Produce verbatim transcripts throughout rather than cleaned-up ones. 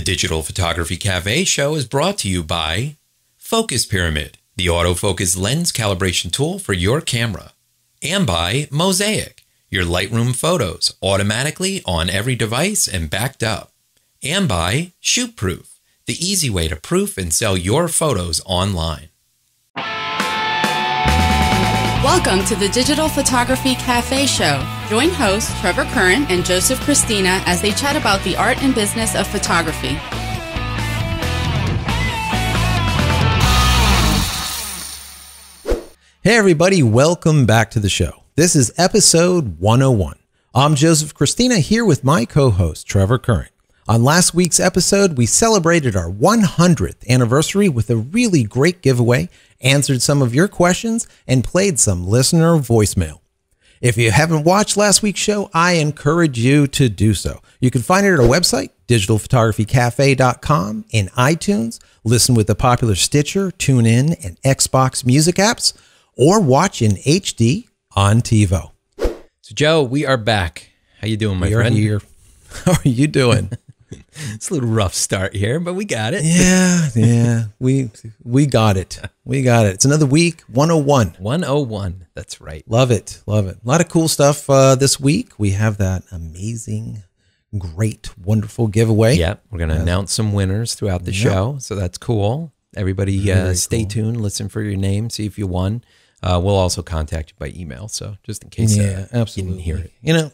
The Digital Photography Cafe show is brought to you by Focus Pyramid, the autofocus lens calibration tool for your camera, and by Mosaic, your Lightroom photos automatically on every device and backed up, and by ShootProof, the easy way to proof and sell your photos online. Welcome to the Digital Photography Cafe Show. Join hosts Trevor Curran and Joseph Christina as they chat about the art and business of photography. Hey everybody, welcome back to the show. This is episode one oh one. I'm Joseph Christina here with my co-host Trevor Curran. On last week's episode, we celebrated our one hundredth anniversary with a really great giveaway, answered some of your questions, and played some listener voicemail. If you haven't watched last week's show, I encourage you to do so. You can find it at our website, digital photography cafe dot com, in iTunes, listen with the popular Stitcher, TuneIn, and Xbox music apps, or watch in H D on TiVo. So, Joe, we are back. How you doing, my we friend? Are here. How are you doing? It's a little rough start here, but we got it. Yeah, yeah. we we got it. We got it. It's another week, one oh one. one oh one, that's right. Love it, love it. A lot of cool stuff uh, this week. We have that amazing, great, wonderful giveaway. Yep, we're going to uh, announce some winners throughout the yep. show, so that's cool. Everybody uh, stay cool. tuned, listen for your name, see if you won. Uh, we'll also contact you by email, so just in case yeah, uh, you didn't hear it. You know,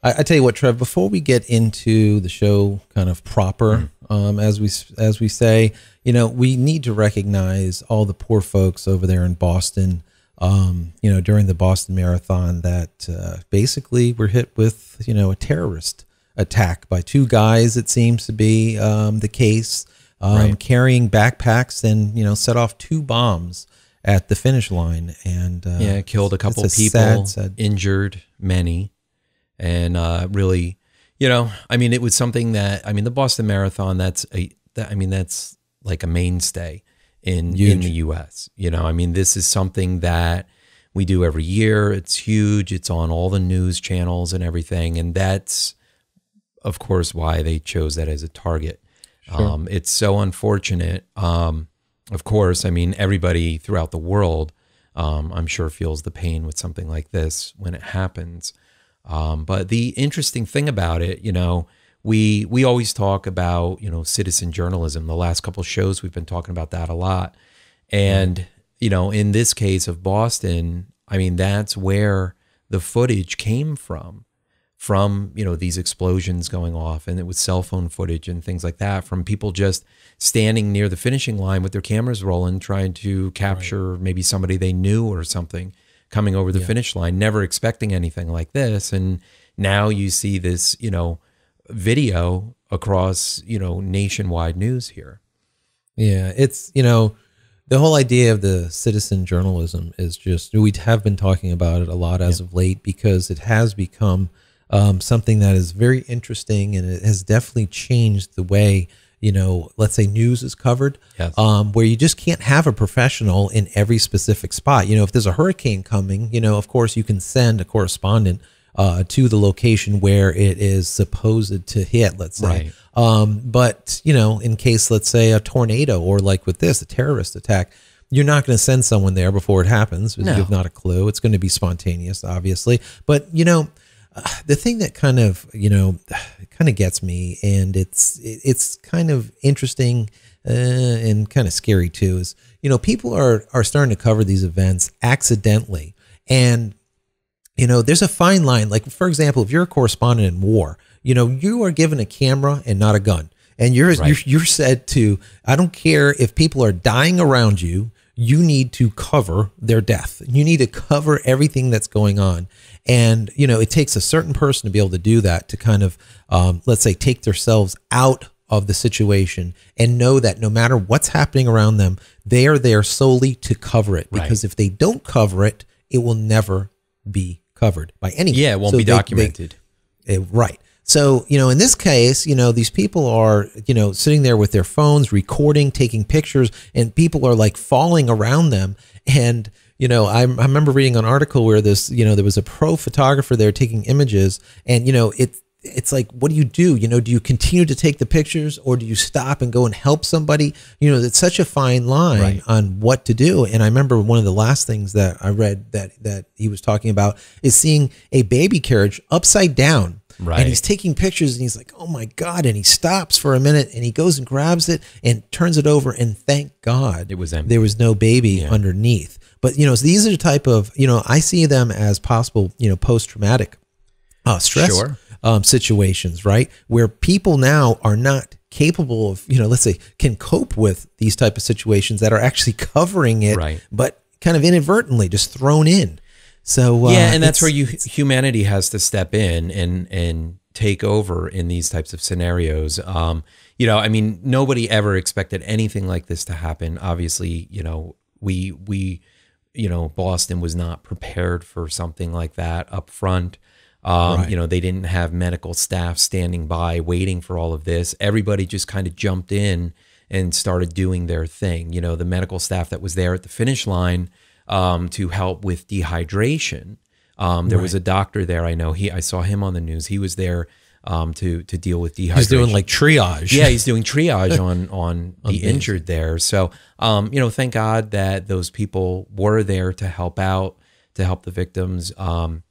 I, I tell you what, Trev, before we get into the show kind of proper, mm. um, as we as we say, you know, we need to recognize all the poor folks over there in Boston, um, you know, during the Boston Marathon that uh, basically were hit with, you know, a terrorist attack by two guys, it seems to be um, the case, um, right. carrying backpacks and, you know, set off two bombs at the finish line and uh, yeah, killed a couple of people, sad, sad, injured many. And uh, really, you know, I mean, it was something that, I mean, the Boston Marathon, that's a, that, I mean, that's like a mainstay in, in the U S You know, I mean, this is something that we do every year. It's huge. It's on all the news channels and everything. And that's, of course, why they chose that as a target. Sure. Um, it's so unfortunate. Um, of course, I mean, everybody throughout the world, um, I'm sure feels the pain with something like this when it happens. Um, but the interesting thing about it, you know, we, we always talk about, you know, citizen journalism. The last couple of shows, we've been talking about that a lot. And, you know, in this case of Boston, I mean, that's where the footage came from, from, you know, these explosions going off, and it was cell phone footage and things like that from people just standing near the finishing line with their cameras rolling, trying to capture right. maybe somebody they knew or something coming over the yeah. finish line, never expecting anything like this. And now you see this, you know, video across, you know, nationwide news here. Yeah. It's, you know, the whole idea of the citizen journalism is just, we have been talking about it a lot as yeah. of late, because it has become um, something that is very interesting, and it has definitely changed the way, you know, let's say news is covered, yes. um, where you just can't have a professional in every specific spot. You know, if there's a hurricane coming, you know, of course you can send a correspondent uh, to the location where it is supposed to hit, let's say. Right. Um, but, you know, in case, let's say a tornado, or like with this, a terrorist attack, you're not going to send someone there before it happens. No. You have not a clue. It's going to be spontaneous, obviously. But, you know, the thing that kind of, you know, kind of gets me, and it's, it's kind of interesting uh, and kind of scary too, is, you know, people are, are starting to cover these events accidentally. And, you know, there's a fine line. Like, for example, if you're a correspondent in war, you know, you are given a camera and not a gun, and you're, right. you're, you're said to, I don't care if people are dying around you, you need to cover their death. You need to cover everything that's going on. And, you know, it takes a certain person to be able to do that, to kind of, um, let's say, take themselves out of the situation and know that no matter what's happening around them, they are there solely to cover it. Because right. if they don't cover it, it will never be covered by anyone. Yeah, it won't so be they, documented. They, it, right. So, you know, in this case, you know, these people are, you know, sitting there with their phones, recording, taking pictures, and people are like falling around them. And, you know, I, I remember reading an article where this, you know, there was a pro photographer there taking images, and, you know, it, it's like, what do you do? You know, do you continue to take the pictures, or do you stop and go and help somebody? You know, it's such a fine line right. on what to do. And I remember one of the last things that I read that, that he was talking about is seeing a baby carriage upside down. Right. And he's taking pictures and he's like, oh my God. And he stops for a minute and he goes and grabs it and turns it over. And thank God it was empty. There was no baby yeah. underneath. But, you know, so these are the type of, you know, I see them as possible, you know, post-traumatic uh, stress sure. um, situations, right? Where people now are not capable of, you know, let's say can cope with these type of situations that are actually covering it, right. but kind of inadvertently just thrown in. So, uh, yeah, and that's where you humanity has to step in and and take over in these types of scenarios. Um, you know, I mean, nobody ever expected anything like this to happen. Obviously, you know, we we, you know, Boston was not prepared for something like that up front. Um, right. You know, they didn't have medical staff standing by waiting for all of this. Everybody just kind of jumped in and started doing their thing. You know, the medical staff that was there at the finish line. Um, to help with dehydration. Um, there right. was a doctor there. I know he, I saw him on the news. He was there um, to, to deal with dehydration. He's doing like triage. Yeah. He's doing triage on, on the injured there. So, um, you know, thank God that those people were there to help out, to help the victims. Um,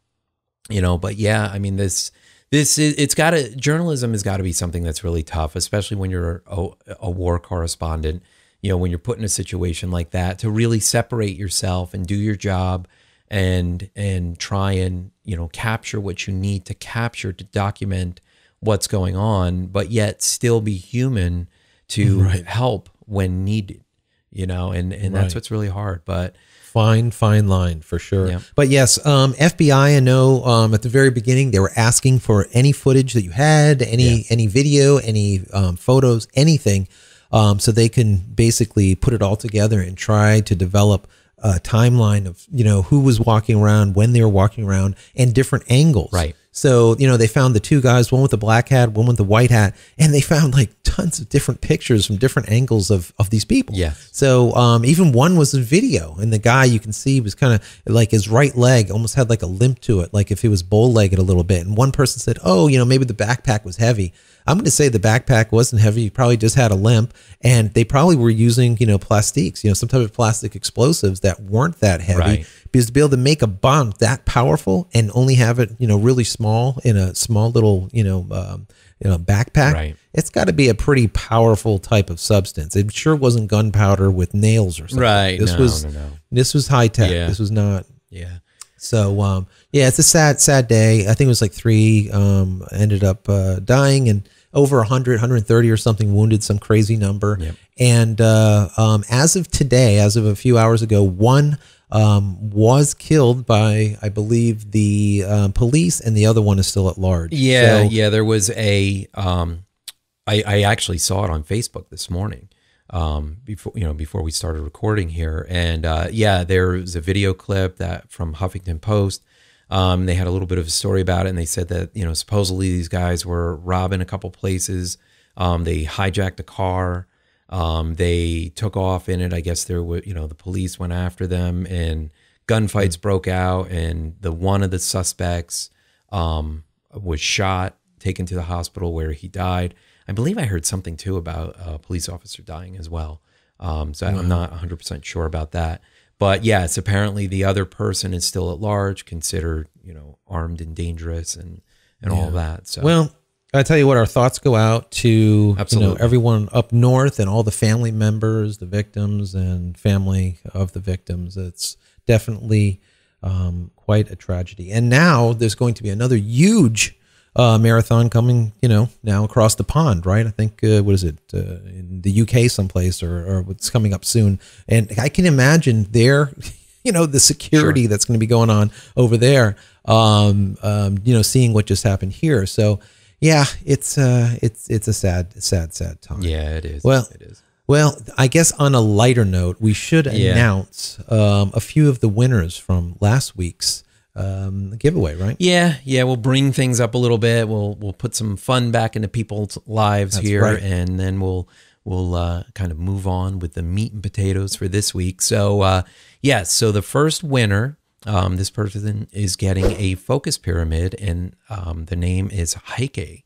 you know, but yeah, I mean, this, this is, it's gotta, journalism has gotta be something that's really tough, especially when you're a, a war correspondent. You know, when you're put in a situation like that, to really separate yourself and do your job and and try and, you know, capture what you need to capture to document what's going on, but yet still be human to right. help when needed, you know, and, and right. that's what's really hard. But fine, fine line for sure. Yeah. But yes, um, F B I, I know um, at the very beginning, they were asking for any footage that you had, any, yeah. any video, any um, photos, anything. Um, so they can basically put it all together and try to develop a timeline of, you know, who was walking around, when they were walking around, and different angles. Right. So, you know, they found the two guys, one with the black hat, one with the white hat, and they found like tons of different pictures from different angles of, of these people. Yeah. So um, even one was a video, and the guy you can see was kind of like his right leg almost had like a limp to it, like if he was bow-legged a little bit. And one person said, oh, you know, maybe the backpack was heavy. I'm going to say the backpack wasn't heavy. You probably just had a limp, and they probably were using, you know, plastiques, you know, some type of plastic explosives that weren't that heavy right. because to be able to make a bomb that powerful and only have it, you know, really small in a small little, you know, um, you know, backpack, right. it's got to be a pretty powerful type of substance. It sure wasn't gunpowder with nails or something. Right. This no, was, no, no. this was high tech. Yeah. This was not. Yeah. So, um, yeah, it's a sad, sad day. I think it was like three, um, ended up, uh, dying, and over a hundred, a hundred thirty or something wounded, some crazy number. Yep. And uh, um, as of today, as of a few hours ago, one um, was killed by, I believe, the uh, police, and the other one is still at large. Yeah, so, yeah, there was a, um, I, I actually saw it on Facebook this morning um, before, you know, before we started recording here. And uh, yeah, there was a video clip that from Huffington Post. Um, they had a little bit of a story about it, and they said that, you know, supposedly these guys were robbing a couple places. Um, they hijacked a car. Um, they took off in it. I guess there were, you know, the police went after them, and gunfights mm-hmm. broke out, and the one of the suspects, um, was shot, taken to the hospital where he died. I believe I heard something too about a police officer dying as well. Um, so wow. I'm not a hundred percent sure about that. But yes, apparently the other person is still at large, considered, you know, armed and dangerous, and, and yeah. all that. So, well, I tell you what, our thoughts go out to Absolutely. you know, everyone up north, and all the family members, the victims, and family of the victims. It's definitely um, quite a tragedy. And now there's going to be another huge uh, marathon coming, you know, now across the pond, right? I think, uh, what is it, uh, in the U K someplace, or, or it's coming up soon. And I can imagine there, you know, the security sure. that's going to be going on over there, um, um, you know, seeing what just happened here. So, yeah, it's, uh, it's, it's a sad, sad, sad time. Yeah, it is. Well, it is. Well, I guess on a lighter note, we should yeah. announce, um, a few of the winners from last week's, um, giveaway, right? Yeah. Yeah. We'll bring things up a little bit. We'll, we'll put some fun back into people's lives That's here right. and then we'll, we'll, uh, kind of move on with the meat and potatoes for this week. So, uh, yes. Yeah, so the first winner Um, this person is getting a Focus Pyramid, and um, the name is Heike.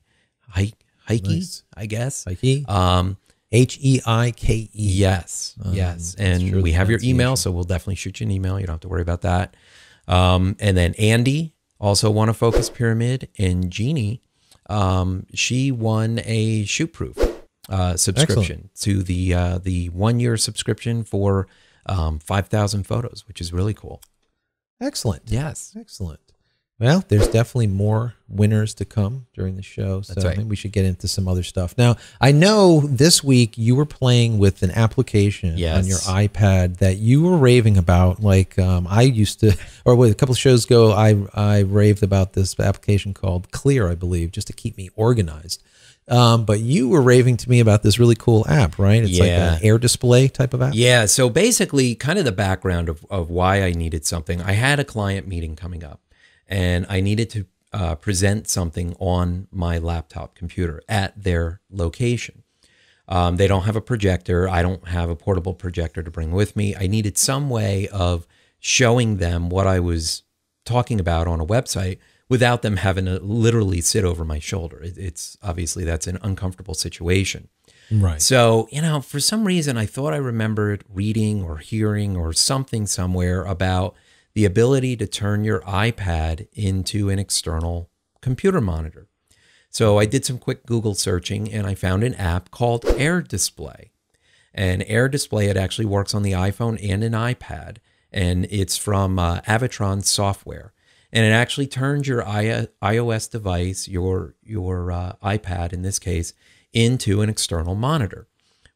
Heike, Heike, nice. I guess. Heike. Um, H E I K E. Yes, um, yes. And we have your email, so we'll definitely shoot you an email. You don't have to worry about that. Um, and then Andy also won a Focus Pyramid, and Jeannie, um, she won a ShootProof uh, subscription. Excellent. To the uh, the one-year subscription for um, five thousand photos, which is really cool. Excellent. Yes. Excellent. Well, there's definitely more winners to come during the show. So that's right. Maybe we should get into some other stuff. Now, I know this week you were playing with an application, yes, on your iPad that you were raving about. Like um, I used to, or wait, a couple of shows ago, I, I raved about this application called Clear, I believe, just to keep me organized. Um, but you were raving to me about this really cool app, right? It's, yeah, like an Air Display type of app. Yeah. So basically kind of the background of, of why I needed something. I had a client meeting coming up and I needed to uh, present something on my laptop computer at their location. Um, they don't have a projector. I don't have a portable projector to bring with me. I needed some way of showing them what I was talking about on a website without them having to literally sit over my shoulder. It's obviously, that's an uncomfortable situation. Right. So, you know, for some reason, I thought I remembered reading or hearing or something somewhere about the ability to turn your iPad into an external computer monitor. So I did some quick Google searching and I found an app called Air Display. And Air Display, it actually works on the iPhone and an iPad. And it's from uh, Avatron Software. And it actually turns your iOS device, your your uh, iPad in this case, into an external monitor,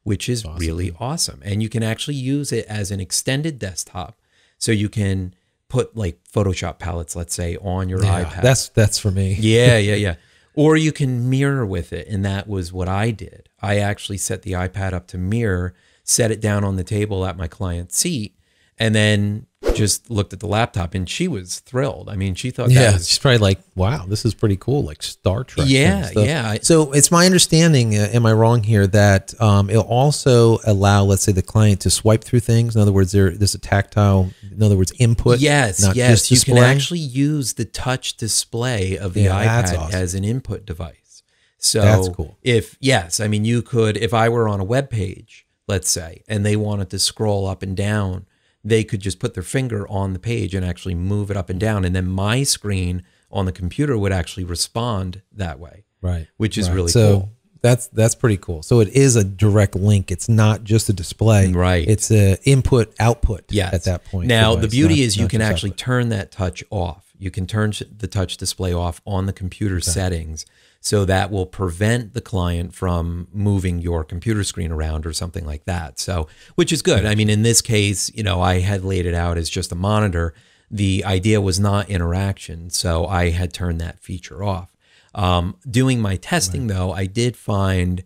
which is awesome. Really awesome. And you can actually use it as an extended desktop. So you can put like Photoshop palettes, let's say, on your, yeah, iPad. That's that's for me. Yeah, yeah, yeah. Or you can mirror with it. And that was what I did. I actually set the iPad up to mirror, set it down on the table at my client's seat, and then just looked at the laptop, and she was thrilled. I mean, she thought, yeah, that was, she's probably like, wow, this is pretty cool. Like Star Trek. Yeah. Yeah. So it's my understanding, uh, am I wrong here, that, um, it'll also allow, let's say, the client to swipe through things. In other words, there, there's a tactile, in other words, input. Yes. Not yes. Just you can actually use the touch display of the, yeah, iPad, awesome, as an input device. So that's cool. If, yes, I mean, you could, if I were on a web page, let's say, and they wanted to scroll up and down, they could just put their finger on the page and actually move it up and down. And then my screen on the computer would actually respond that way. Right. Which is, right, really so cool. That's, that's pretty cool. So it is a direct link. It's not just a display, right? It's a input output, yes, at that point. Now the beauty is you can actually turn that touch off. You can turn the touch display off on the computer, okay, settings. So that will prevent the client from moving your computer screen around or something like that. So, which is good. I mean, in this case, you know, I had laid it out as just a monitor. The idea was not interaction. So I had turned that feature off. Um, doing my testing, right, though, I did find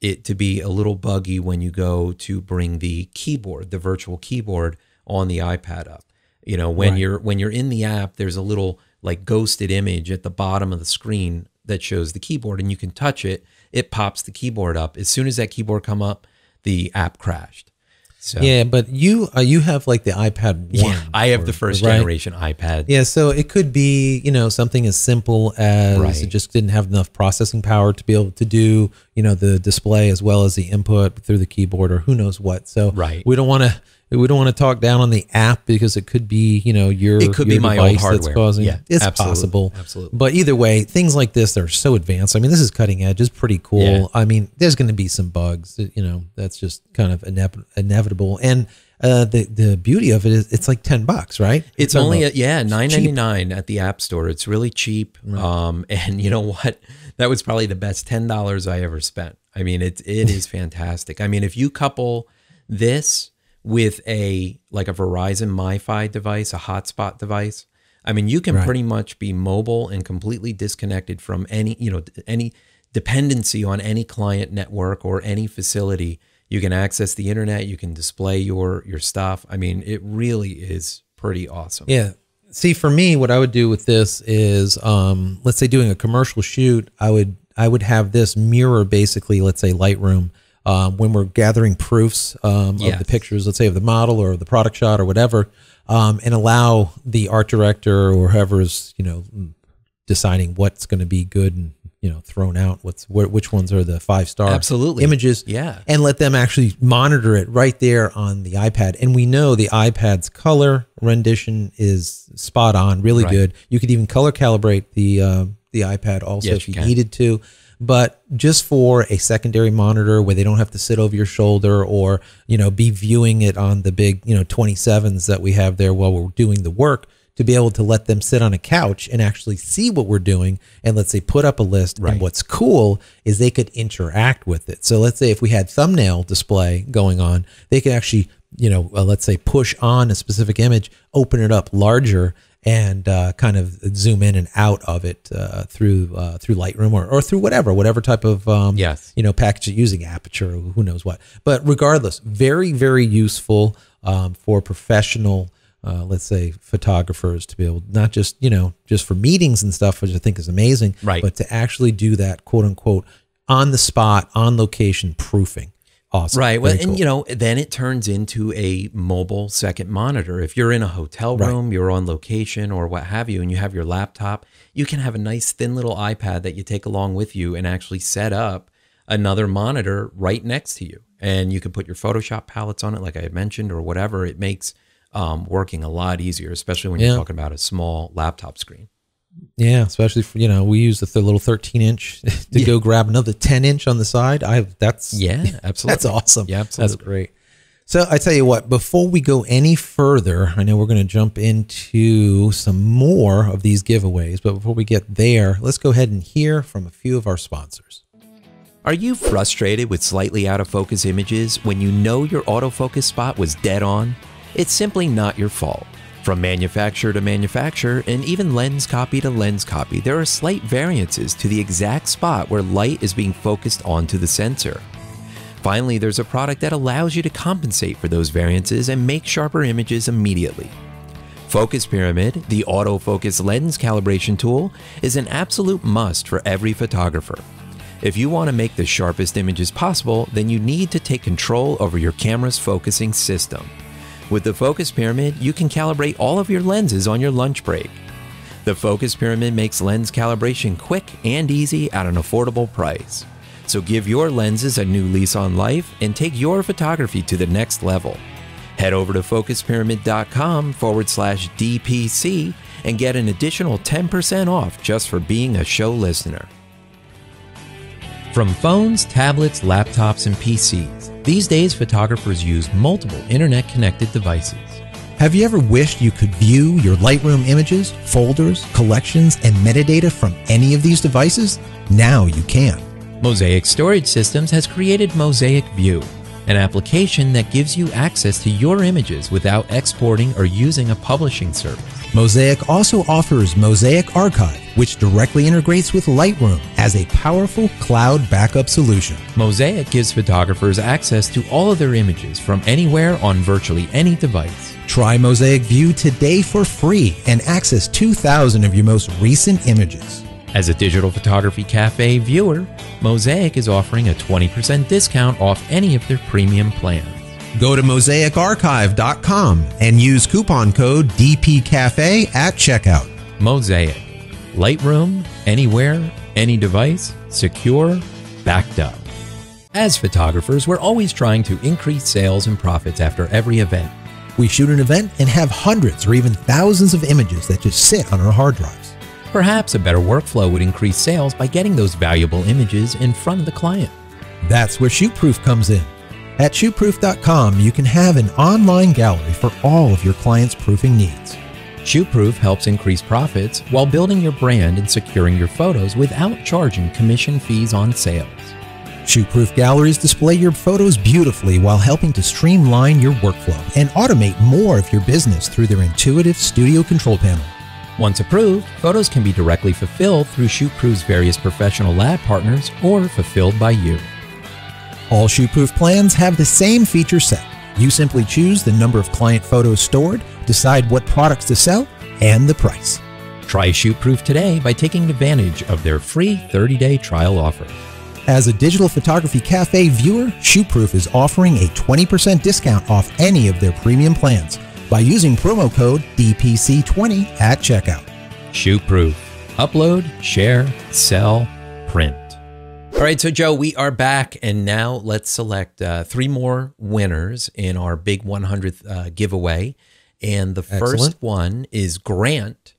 it to be a little buggy when you go to bring the keyboard, the virtual keyboard on the iPad up. You know, when, right, you're, when you're in the app, there's a little like ghosted image at the bottom of the screen that shows the keyboard, and you can touch it. It pops the keyboard up. As soon as that keyboard come up, the app crashed. So, yeah, but you uh, you have like the iPad one. Yeah, I have or, the first right? generation iPad. Yeah, so it could be, you know, something as simple as, right, it just didn't have enough processing power to be able to do, you know, the display as well as the input through the keyboard or who knows what. So, right, we don't want to we don't want to talk down on the app because it could be, you know, your, it could your be my own hardware that's causing, yeah, it's absolutely possible. Absolutely. But either way, things like this are so advanced. I mean, this is cutting edge. It's pretty cool. Yeah. I mean, there's going to be some bugs, you know, that's just kind of inev inevitable. And uh, the, the beauty of it is it's like ten bucks, right? It's, it's only, a, yeah, nine ninety-nine at the app store. It's really cheap. Right. Um, and you know what? That was probably the best ten dollars I ever spent. I mean, it, it is fantastic. I mean, if you couple this with a like a Verizon MiFi device, a hotspot device. I mean, you can, right, pretty much be mobile and completely disconnected from any, you know, any dependency on any client network or any facility. You can access the internet, you can display your your stuff. I mean, it really is pretty awesome. Yeah. See, for me, what I would do with this is, um, let's say doing a commercial shoot, I would I would have this mirror basically, let's say Lightroom, um, when we're gathering proofs um, yeah. of the pictures, let's say of the model or the product shot or whatever, um, and allow the art director or whoever's, you know, deciding what's going to be good and, you know, thrown out, what's wh which ones are the five star absolutely images, yeah, and let them actually monitor it right there on the iPad. And we know the iPad's color rendition is spot on, really right. good. You could even color calibrate the uh, the iPad also yes, if you, you needed to, but just for a secondary monitor where they don't have to sit over your shoulder or, you know, be viewing it on the big, you know, twenty-sevens that we have there while we're doing the work. To be able to let them sit on a couch and actually see what we're doing and, let's say, put up a list. Right. And what's cool is they could interact with it. So let's say if we had thumbnail display going on, they could actually, you know, uh, let's say push on a specific image, open it up larger and uh, kind of zoom in and out of it uh, through uh, through Lightroom or, or through whatever, whatever type of, um, yes. you know, package using Aperture, who knows what. But regardless, very, very useful um, for professional Uh, let's say photographers to be able, not just, you know, just for meetings and stuff, which I think is amazing, right. but to actually do that quote unquote on the spot, on location proofing. Awesome. Right. Well, cool. And you know, then it turns into a mobile second monitor. If you're in a hotel room, right. you're on location or what have you, and you have your laptop, you can have a nice thin little iPad that you take along with you and actually set up another monitor right next to you. And you can put your Photoshop palettes on it, like I had mentioned, or whatever. It makes Um, working a lot easier, especially when you're yeah. talking about a small laptop screen. Yeah, especially for, you know, we use the th little thirteen inch to yeah. go grab another ten inch on the side. I that's yeah, absolutely, that's awesome. Yeah, absolutely, that's great. So I tell you what, before we go any further, I know we're going to jump into some more of these giveaways, but before we get there, let's go ahead and hear from a few of our sponsors. Are you frustrated with slightly out of focus images when you know your autofocus spot was dead on? It's simply not your fault. From manufacturer to manufacturer and even lens copy to lens copy, there are slight variances to the exact spot where light is being focused onto the sensor. Finally, there's a product that allows you to compensate for those variances and make sharper images immediately. Focus Pyramid, the autofocus lens calibration tool, is an absolute must for every photographer. If you want to make the sharpest images possible, then you need to take control over your camera's focusing system. With the Focus Pyramid, you can calibrate all of your lenses on your lunch break. The Focus Pyramid makes lens calibration quick and easy at an affordable price. So give your lenses a new lease on life and take your photography to the next level. Head over to focuspyramid.com forward slash DPC and get an additional ten percent off just for being a show listener. From phones, tablets, laptops, and P Cs, these days photographers use multiple internet-connected devices. Have you ever wished you could view your Lightroom images, folders, collections, and metadata from any of these devices? Now you can. Mosaic Storage Systems has created Mosaic View, an application that gives you access to your images without exporting or using a publishing service. Mosaic also offers Mosaic Archive, which directly integrates with Lightroom as a powerful cloud backup solution. Mosaic gives photographers access to all of their images from anywhere on virtually any device. Try Mosaic View today for free and access two thousand of your most recent images. As a Digital Photography Cafe viewer, Mosaic is offering a twenty percent discount off any of their premium plans. Go to mosaic archive dot com and use coupon code D P Cafe at checkout. Mosaic. Lightroom, anywhere, any device, secure, backed up. As photographers, we're always trying to increase sales and profits after every event. We shoot an event and have hundreds or even thousands of images that just sit on our hard drives. Perhaps a better workflow would increase sales by getting those valuable images in front of the client. That's where ShootProof comes in. At shoot proof dot com, you can have an online gallery for all of your clients' proofing needs. ShootProof helps increase profits while building your brand and securing your photos without charging commission fees on sales. ShootProof galleries display your photos beautifully while helping to streamline your workflow and automate more of your business through their intuitive studio control panel. Once approved, photos can be directly fulfilled through ShootProof's various professional lab partners or fulfilled by you. All ShootProof plans have the same feature set. You simply choose the number of client photos stored, decide what products to sell, and the price. Try ShootProof today by taking advantage of their free thirty day trial offer. As a Digital Photography Cafe viewer, ShootProof is offering a twenty percent discount off any of their premium plans by using promo code D P C twenty at checkout. ShootProof. Upload, share, sell, print. All right, so Joe, we are back, and now let's select uh, three more winners in our big one hundredth uh, giveaway. And the Excellent. First one is Grant.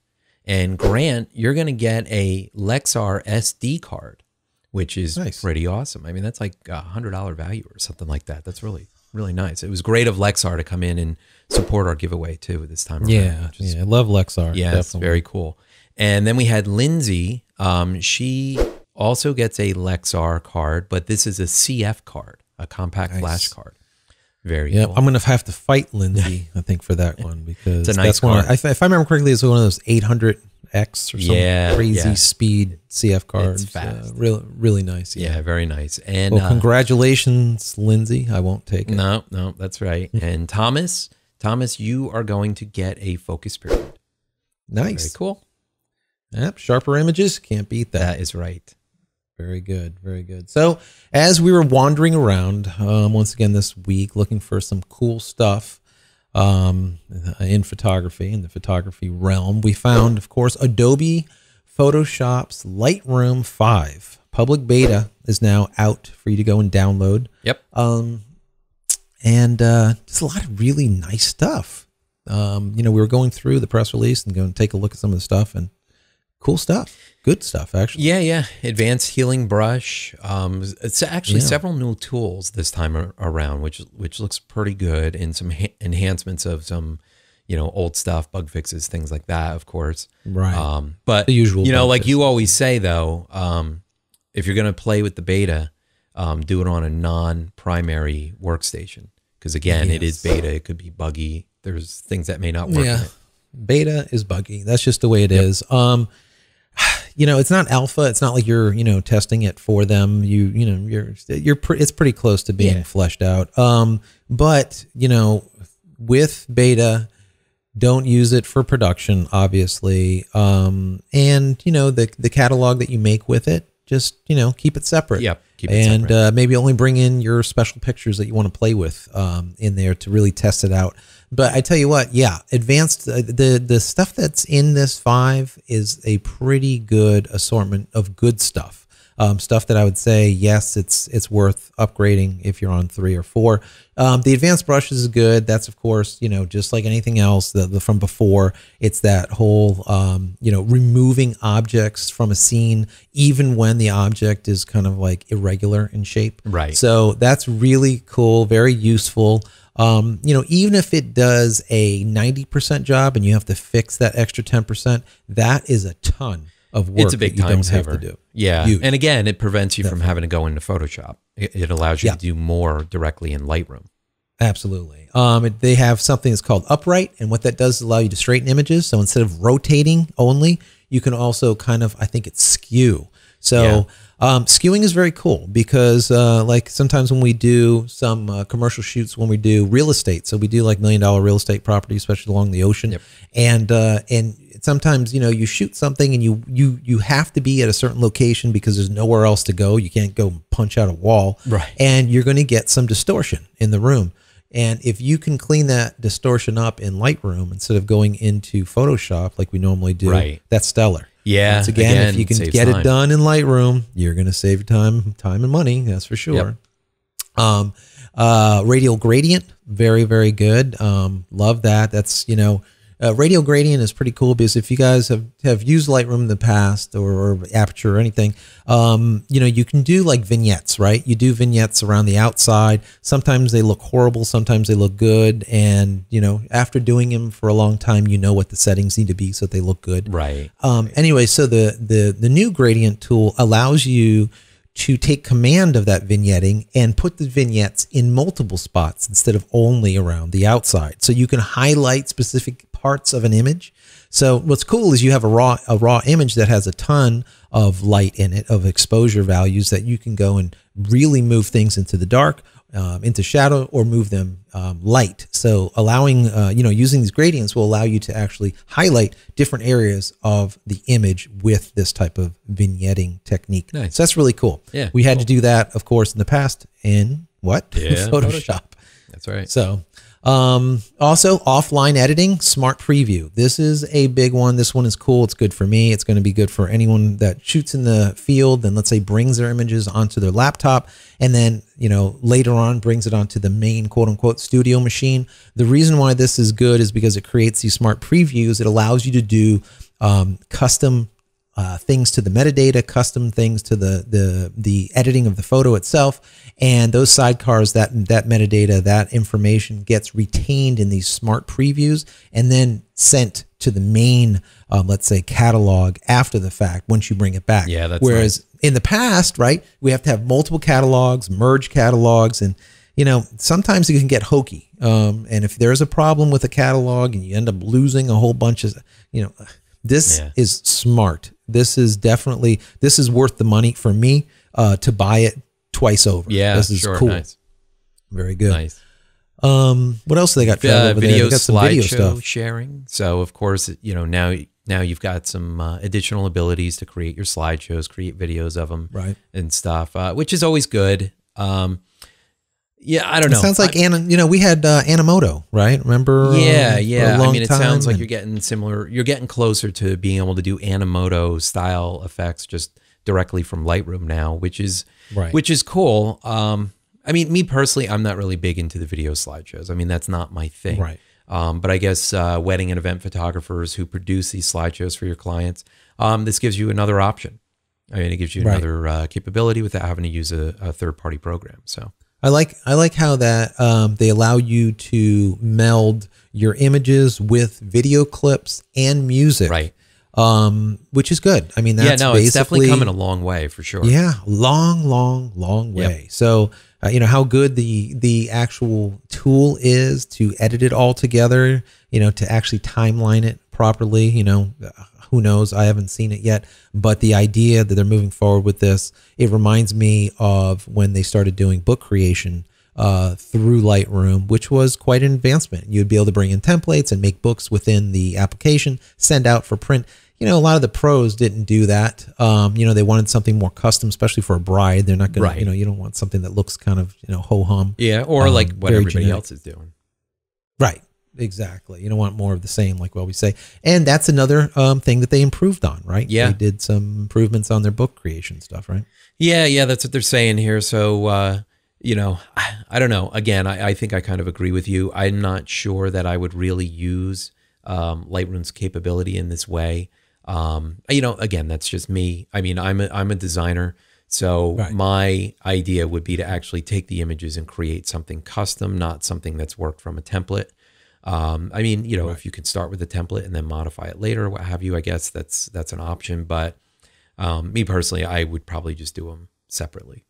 And Grant, you're going to get a Lexar S D card, which is nice. Pretty awesome. I mean, that's like a one hundred dollar value or something like that. That's really, really nice. It was great of Lexar to come in and support our giveaway too this time around. Yeah, is, yeah, I love Lexar. Yeah, that's very cool. And then we had Lindsay. Um, she also gets a Lexar card, but this is a C F card, a compact nice. Flash card. Very yeah, cool. I'm going to have to fight Lindsay, I think, for that one, because nice that's card. One. I, if I remember correctly, it's one of those eight hundred X or some yeah, crazy yeah. speed C F cards. It's fast. Uh, really, really nice. Yeah, yeah, very nice. And well, uh, congratulations, Lindsay. I won't take it. No, no, that's right. And Thomas, Thomas, you are going to get a Focus Pyramid. Nice. Very cool. Yep, sharper images. Can't beat that. That is right. Very good. Very good. So as we were wandering around um, once again this week, looking for some cool stuff um, in photography, in the photography realm, we found, of course, Adobe Photoshop's Lightroom five. Public beta is now out for you to go and download. Yep. Um, and uh, just a lot of really nice stuff. Um, you know, we were going through the press release and going to take a look at some of the stuff, and cool stuff. Good stuff, actually. Yeah, yeah. Advanced healing brush. Um, it's actually yeah. several new tools this time around, which which looks pretty good, and some enhancements of some, you know, old stuff, bug fixes, things like that, of course. Right. Um, but the usual. You know, like you always say though, um, if you're gonna play with the beta, um, do it on a non-primary workstation, because again, yes. it is beta. It could be buggy. There's things that may not work. Yeah. Beta is buggy. That's just the way it yep. is. Um. You know, it's not alpha. It's not like you're, you know, testing it for them. You, you know, you're, you're, pre it's pretty close to being yeah. fleshed out. Um, but you know, with beta, don't use it for production, obviously. Um, and you know, the the catalog that you make with it, just you know, keep it separate. Yeah, keep it and separate. Uh, maybe only bring in your special pictures that you want to play with um, in there to really test it out. But I tell you what, yeah, advanced uh, the the stuff that's in this five is a pretty good assortment of good stuff, um, stuff that I would say yes, it's it's worth upgrading if you're on three or four. Um, the advanced brush is good. That's of course you know just like anything else the, the, from before. It's that whole um, you know removing objects from a scene even when the object is kind of like irregular in shape. Right. So that's really cool. Very useful. Um, you know, even if it does a ninety percent job and you have to fix that extra ten percent, that is a ton of work. It's a big that you time don't saver. Have to do. Yeah. Huge. And again, it prevents you Definitely. From having to go into Photoshop. It, it allows you yeah. to do more directly in Lightroom. Absolutely. Um, it, they have something that's called Upright. And what that does is allow you to straighten images. So instead of rotating only, you can also kind of, I think it's skew. So, yeah. Um, skewing is very cool because, uh, like sometimes when we do some, uh, commercial shoots, when we do real estate, so we do like million dollar real estate property, especially along the ocean. Yep. And, uh, and sometimes, you know, you shoot something and you, you, you have to be at a certain location because there's nowhere else to go. You can't go punch out a wall. Right. And you're going to get some distortion in the room. And if you can clean that distortion up in Lightroom instead of going into Photoshop, like we normally do, right. that's stellar. Yeah. Once again, again, if you can get time. It done in Lightroom, you're going to save time, time and money. That's for sure. Yep. Um, uh, radial gradient. Very, very good. Um, love that. That's, you know, uh, radial gradient is pretty cool because if you guys have, have used Lightroom in the past or, or Aperture or anything, um, you know, you can do like vignettes, right? You do vignettes around the outside. Sometimes they look horrible. Sometimes they look good. And, you know, after doing them for a long time, you know what the settings need to be so that they look good. Right. Um, right. Anyway, so the, the, the new gradient tool allows you to take command of that vignetting and put the vignettes in multiple spots instead of only around the outside. So you can highlight specific parts of an image. So what's cool is you have a raw, a raw image that has a ton of light in it, of exposure values that you can go and really move things into the dark, um, into shadow, or move them um, light. So allowing, uh, you know, using these gradients will allow you to actually highlight different areas of the image with this type of vignetting technique. Nice. So that's really cool. Yeah, we had cool. to do that, of course, in the past in what? Yeah, Photoshop. Photoshop. That's right. So um, also offline editing, smart preview. This is a big one. This one is cool. It's good for me. It's going to be good for anyone that shoots in the field and let's say brings their images onto their laptop. And then, you know, later on brings it onto the main quote unquote studio machine. The reason why this is good is because it creates these smart previews. It allows you to do um, custom Uh, things to the metadata, custom things to the, the, the editing of the photo itself. And those sidecars, that, that metadata, that information gets retained in these smart previews and then sent to the main, um, let's say, catalog after the fact, once you bring it back. Yeah, that's Whereas nice. in the past, right, we have to have multiple catalogs, merge catalogs, and, you know, sometimes you can get hokey. Um, and if there's a problem with a catalog and you end up losing a whole bunch of, you know, this yeah. is smart. This is definitely, this is worth the money for me uh, to buy it twice over. Yeah, this is sure, cool. Nice. Very good. Nice. Um, what else do they got? Uh, over video slideshow sharing. So of course, you know, now, now you've got some uh, additional abilities to create your slideshows, create videos of them right. and stuff, uh, which is always good. Um, Yeah, I don't know. It sounds like, I'm, you know, we had uh, Animoto, right? Remember? Yeah, um, yeah. I mean, it sounds like you're getting similar. You're getting closer to being able to do Animoto style effects just directly from Lightroom now, which is right. which is cool. Um, I mean, me personally, I'm not really big into the video slideshows. I mean, that's not my thing. Right. Um, but I guess uh, wedding and event photographers who produce these slideshows for your clients, um, this gives you another option. I mean, it gives you right. another uh, capability without having to use a, a third-party program. So. I like I like how that um, they allow you to meld your images with video clips and music, right? Um, which is good. I mean, that's yeah, no, basically, it's definitely coming a long way for sure. Yeah, long, long, long way. Yep. So uh, you know how good the the actual tool is to edit it all together. You know, to actually timeline it properly. You know. Who knows? I haven't seen it yet, but the idea that they're moving forward with this, it reminds me of when they started doing book creation uh, through Lightroom, which was quite an advancement. You'd be able to bring in templates and make books within the application, send out for print. You know, a lot of the pros didn't do that. Um, you know, they wanted something more custom, especially for a bride. They're not going right. to, you know, you don't want something that looks kind of, you know, ho-hum. Yeah, or um, like what everybody generic. else is doing. Right. Exactly. You don't want more of the same, like what we say. And that's another um, thing that they improved on, right? Yeah. They did some improvements on their book creation stuff, right? Yeah, yeah, that's what they're saying here. So, uh, you know, I, I don't know. Again, I, I think I kind of agree with you. I'm not sure that I would really use um, Lightroom's capability in this way. Um, you know, again, that's just me. I mean, I'm a, I'm a designer. So right. my idea would be to actually take the images and create something custom, not something that's worked from a template. Um, I mean, you know, right. if you can start with a template and then modify it later, what have you, I guess that's, that's an option. But, um, me personally, I would probably just do them separately.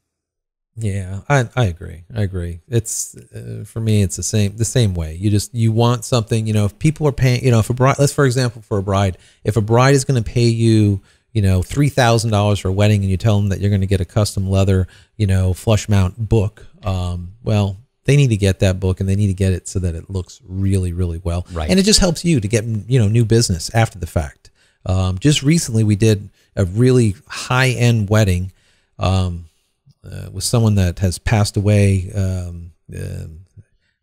Yeah, I, I agree. I agree. It's, uh, for me, it's the same, the same way. You just, you want something, you know, if people are paying, you know, if a bride, let's, for example, for a bride, if a bride is going to pay you, you know, three thousand dollars for a wedding and you tell them that you're going to get a custom leather, you know, flush mount book, um, well, they need to get that book and they need to get it so that it looks really, really well. Right. And it just helps you to get, you know, new business after the fact. Um, just recently we did a really high end wedding, um, uh, with someone that has passed away. Um, uh,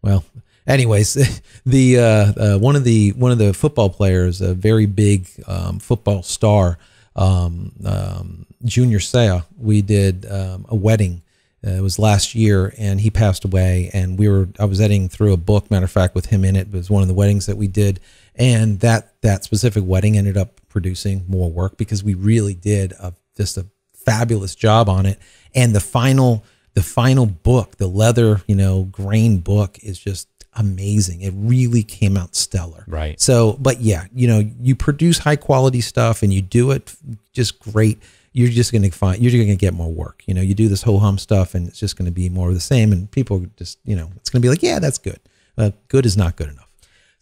well, anyways, the, uh, uh, one of the, one of the football players, a very big, um, football star, um, um, Junior Seau, we did, um, a wedding. Uh, it was last year and he passed away and we were, I was editing through a book, matter of fact, with him in it. It was one of the weddings that we did. And that, that specific wedding ended up producing more work because we really did a, just a fabulous job on it. And the final, the final book, the leather, you know, grain book is just amazing. It really came out stellar. Right. So, but yeah, you know, you produce high quality stuff and you do it just great. You're just going to find, you're going to get more work. You know, you do this whole hum stuff and it's just going to be more of the same. And people just, you know, it's going to be like, yeah, that's good. Uh, good is not good enough.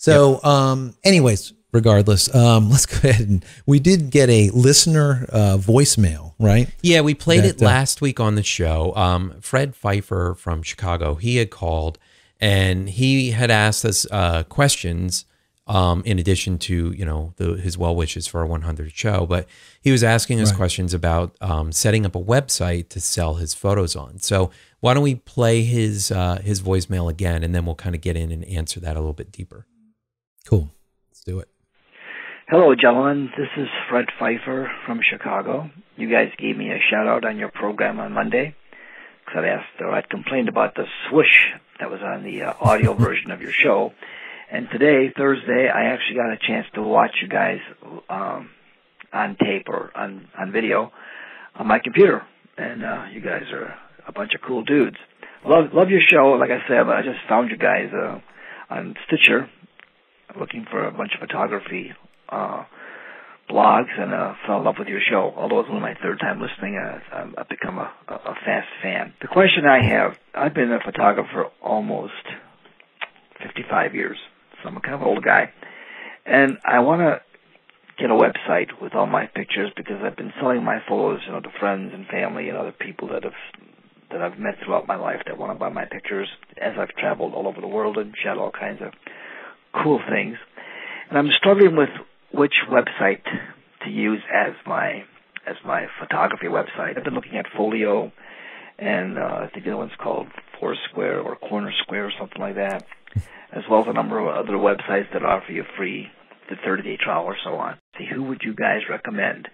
So yep. um, anyways, regardless, um, let's go ahead and we did get a listener uh, voicemail, right? Yeah, we played that, it last uh, week on the show. Um, Fred Pfeiffer from Chicago, he had called and he had asked us uh, questions um, in addition to, you know, the, his well wishes for our one hundredth show. But he was asking us right. questions about um, setting up a website to sell his photos on. So why don't we play his, uh, his voicemail again, and then we'll kind of get in and answer that a little bit deeper. Cool. Let's do it. Hello, John. This is Fred Pfeiffer from Chicago. You guys gave me a shout out on your program on Monday because I asked or I complained about the swoosh that was on the uh, audio version of your show. And today, Thursday, I actually got a chance to watch you guys um, on tape or on, on video on my computer. And uh, you guys are a bunch of cool dudes. Love love your show. Like I said, I just found you guys uh, on Stitcher looking for a bunch of photography uh, blogs and uh, fell in love with your show. Although it's only my third time listening, uh, I've become a, a fast fan. The question I have, I've been a photographer almost fifty-five years, so I'm a kind of an old guy. And I want to get a website with all my pictures because I've been selling my photos, you know, to friends and family and other people that have that I've met throughout my life that want to buy my pictures as I've traveled all over the world and shot all kinds of cool things. And I'm struggling with which website to use as my as my photography website. I've been looking at Folio, and uh, I think the other one's called Foursquare or Corner Square or something like that, as well as a number of other websites that offer you free the thirty-day trial or so on. See, who would you guys recommend?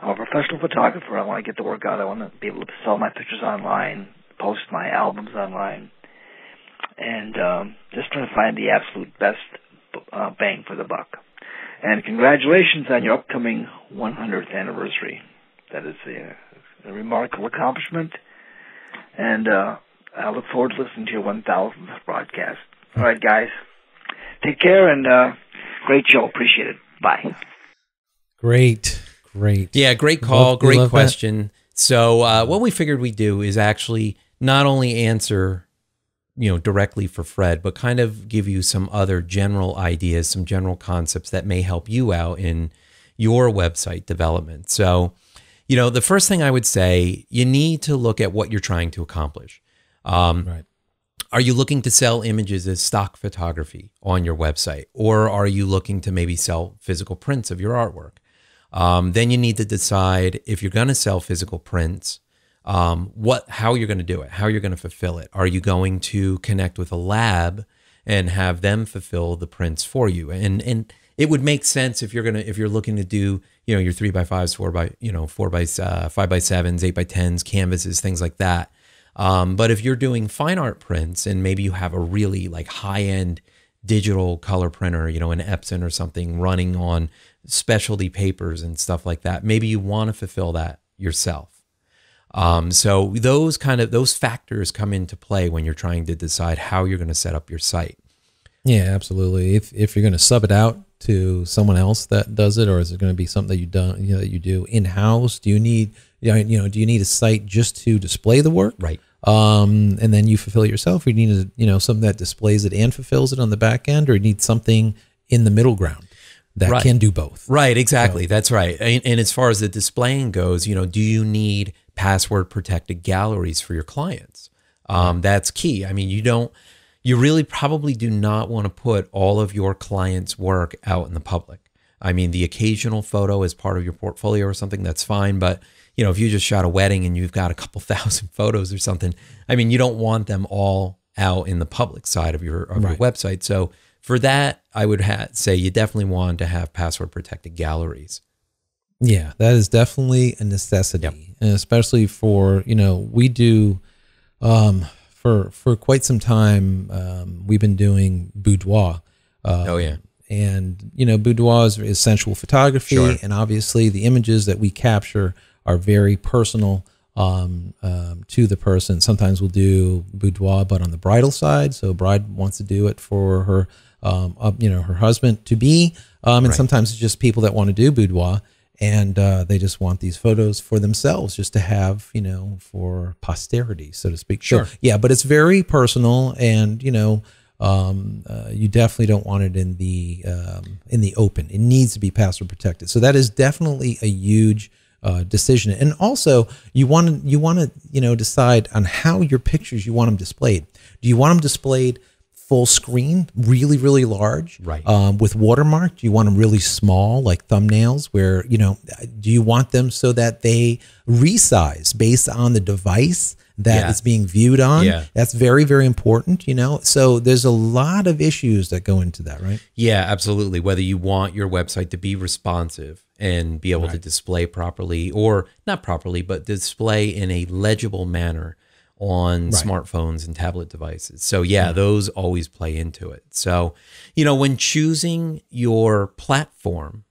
I'm a professional photographer. I want to get the work out. I want to be able to sell my pictures online, post my albums online, and um, just trying to find the absolute best uh, bang for the buck. And congratulations on your upcoming one hundredth anniversary. That is a, a remarkable accomplishment, and uh, I look forward to listening to your one thousandth broadcast. All right, guys. Take care, and uh, great show. Appreciate it. Bye. Great. Great. Yeah, great call. Love, great question. That. So uh, what we figured we'd do is actually not only answer, you know, directly for Fred, but kind of give you some other general ideas, some general concepts that may help you out in your website development. So, you know, the first thing I would say, you need to look at what you're trying to accomplish. Um, right. Are you looking to sell images as stock photography on your website, or are you looking to maybe sell physical prints of your artwork? Um, then you need to decide if you're going to sell physical prints, um, what, how you're going to do it, how you're going to fulfill it. Are you going to connect with a lab and have them fulfill the prints for you? And, and it would make sense if you're going to, if you're looking to do, you know, your three by fives, four by, you know, four by, uh, five by sevens, eight by tens, canvases, things like that. Um, but if you're doing fine art prints and maybe you have a really like high end digital color printer, you know, an Epson or something running on specialty papers and stuff like that, maybe you want to fulfill that yourself. Um, so those kind of, those factors come into play when you're trying to decide how you're going to set up your site. Yeah, absolutely. If, if you're going to sub it out to someone else that does it, or is it going to be something that you don't, you know, that you do in-house? Do you need, you know, do you need a site just to display the work? Right. Um, and then you fulfill it yourself. Or you need a, you know, something that displays it and fulfills it on the back end, or you need something in the middle ground that right. can do both. Right. Exactly. So. That's right. And, and as far as the displaying goes, you know, do you need password protected galleries for your clients? Um, that's key. I mean, you don't, you really probably do not want to put all of your clients' work out in the public. I mean, the occasional photo as part of your portfolio or something, that's fine. But, you know, if you just shot a wedding and you've got a couple thousand photos or something, I mean, you don't want them all out in the public side of your, of right. your website. So for that, I would ha say you definitely want to have password protected galleries. Yeah, that is definitely a necessity. Yep. And especially for, you know, we do, um, for, for quite some time, um, we've been doing boudoir. Uh, oh yeah. And, you know, boudoir is, is sensual photography. Sure. And obviously the images that we capture are very personal um, um, to the person. Sometimes we'll do boudoir, but on the bridal side. So bride wants to do it for her, um, uh, you know, her husband to be. Um, and right. sometimes it's just people that want to do boudoir, and uh, they just want these photos for themselves, just to have, you know, for posterity, so to speak. Sure. So, yeah, but it's very personal, and, you know, Um, uh, you definitely don't want it in the um, in the open. It needs to be password protected. So that is definitely a huge uh, decision. And also, you want to you want to you know decide on how your pictures you want them displayed. Do you want them displayed full screen, really, really large, right? Um, with watermark? Do you want them really small, like thumbnails? Where you know, do you want them so that they resize based on the device that yeah. it's being viewed on? Yeah. That's very, very important, you know? So there's a lot of issues that go into that, right? Yeah, absolutely. Whether you want your website to be responsive and be able right. to display properly, or not properly, but display in a legible manner on right. smartphones and tablet devices. So yeah, those always play into it. So, you know, when choosing your platform,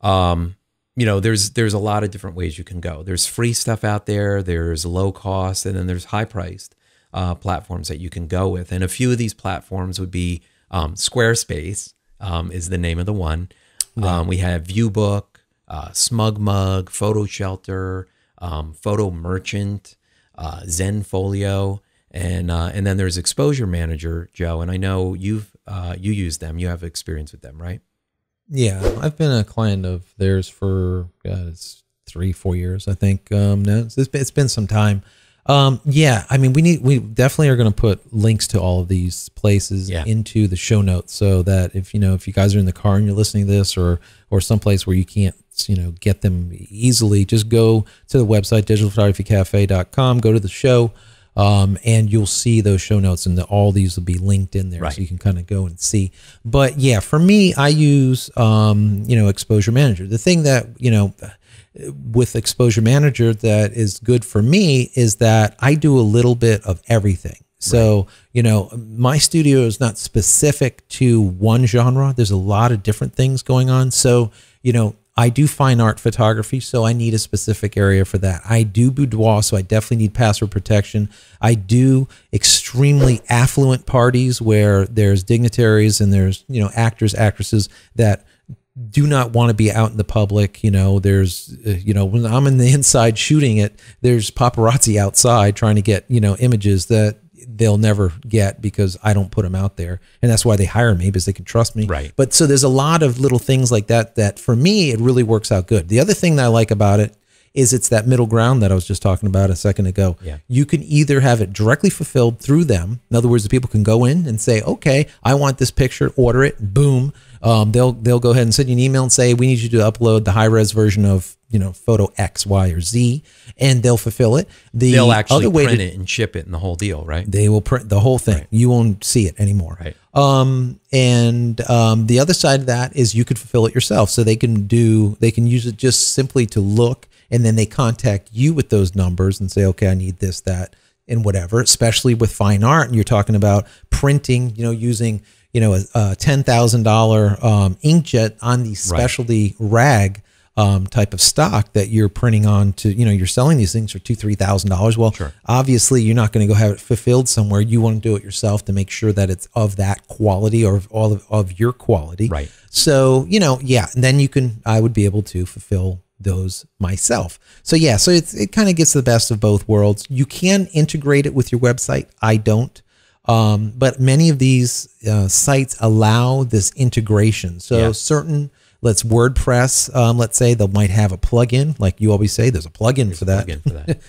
um, you know, there's there's a lot of different ways you can go. There's free stuff out there. There's low cost, and then there's high priced uh, platforms that you can go with. And a few of these platforms would be um, Squarespace um, is the name of the one. Wow. Um, we have Viewbook, uh, SmugMug, Photo Shelter, um, Photo Merchant, uh, Zenfolio, and uh, and then there's Exposure Manager, Joe. And I know you've uh, you use them. You have experience with them, right? Yeah, I've been a client of theirs for uh, it's three, four years, I think. Um, now it's, it's been some time. Um, yeah, I mean, we need we definitely are going to put links to all of these places yeah. into the show notes, so that if you know if you guys are in the car and you're listening to this, or or someplace where you can't you know get them easily, just go to the website digital photography cafe dot com, go to the show. Um, and you'll see those show notes, and the, all these will be linked in there, right. so you can kind of go and see. But yeah, for me, I use um, you know Exposure Manager. The thing that you know with Exposure Manager that is good for me is that I do a little bit of everything. So right. you know my studio is not specific to one genre. There's a lot of different things going on. So you know. I do fine art photography, so I need a specific area for that. I do boudoir, so I definitely need password protection. I do extremely affluent parties where there's dignitaries and there's, you know, actors, actresses that do not want to be out in the public. You know, there's, uh, you know, when I'm in the inside shooting it, there's paparazzi outside trying to get, you know, images that they'll never get because I don't put them out there. And that's why they hire me, because they can trust me. Right. But so there's a lot of little things like that, that for me, it really works out good. The other thing that I like about it is it's that middle ground that I was just talking about a second ago. Yeah. You can either have it directly fulfilled through them. In other words, the people can go in and say, okay, I want this picture, order it, boom. Um, they'll, they'll go ahead and send you an email and say, we need you to upload the high res version of, you know, photo X, Y, or Z, and they'll fulfill it. The they'll actually other way print to, it and ship it and the whole deal, right? They will print the whole thing. Right. You won't see it anymore. Right. Um, and um, the other side of that is you could fulfill it yourself. So they can do, they can use it just simply to look, and then they contact you with those numbers and say, okay, I need this, that, and whatever, especially with fine art. And you're talking about printing, you know, using, you know, a, a ten thousand dollar um, inkjet on the specialty right. rag um, type of stock that you're printing on to, you know, you're selling these things for two, three thousand dollars. Well, sure. obviously you're not going to go have it fulfilled somewhere. You want to do it yourself to make sure that it's of that quality, or of all of, of your quality. Right. So, you know, yeah. And then you can, I would be able to fulfill those myself. So yeah, so it's, it kind of gets the best of both worlds. You can integrate it with your website. I don't. Um, but many of these uh, sites allow this integration. So yeah. certain, let's WordPress, um, let's say, they might have a plugin. Like you always say, there's a plugin there's for that. Plugin for that.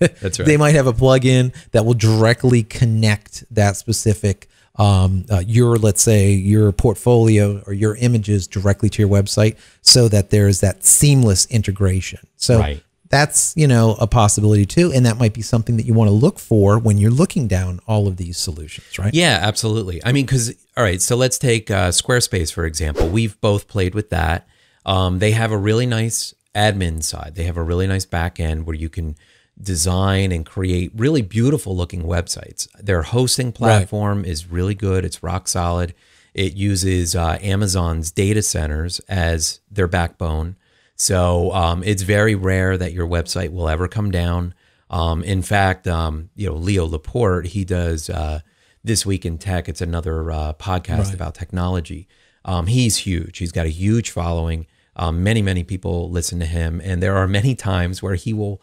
Yep. That's right. They might have a plugin that will directly connect that specific um, uh, your, let's say, your portfolio or your images directly to your website, so that there is that seamless integration. So. Right. That's, you know, a possibility too. And that might be something that you want to look for when you're looking down all of these solutions, right? Yeah, absolutely. I mean, because, all right, so let's take uh, Squarespace, for example. We've both played with that. Um, they have a really nice admin side. They have a really nice back end where you can design and create really beautiful looking websites. Their hosting platform right. is really good. It's rock solid. It uses uh, Amazon's data centers as their backbone. So um, it's very rare that your website will ever come down. Um, in fact, um, you know, Leo Laporte, he does uh, This Week in Tech. It's another uh, podcast right. about technology. Um, he's huge. He's got a huge following. Um, many, many people listen to him. And there are many times where he will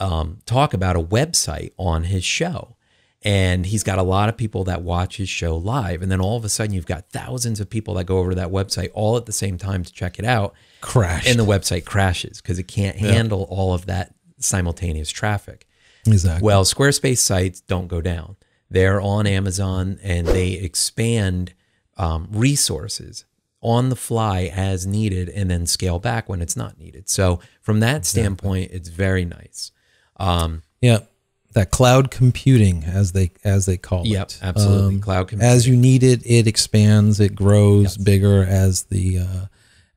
um, talk about a website on his show. And he's got a lot of people that watch his show live. And then all of a sudden you've got thousands of people that go over to that website all at the same time to check it out. Crash. And the website crashes because it can't handle yeah. all of that simultaneous traffic. Exactly. Well, Squarespace sites don't go down. They're on Amazon and they expand um, resources on the fly as needed and then scale back when it's not needed. So from that exactly. standpoint, it's very nice. Um, yeah. That cloud computing, as they as they call yep, it. Yep, absolutely. Um, cloud computing. As you need it, it expands, it grows yes. bigger as the uh,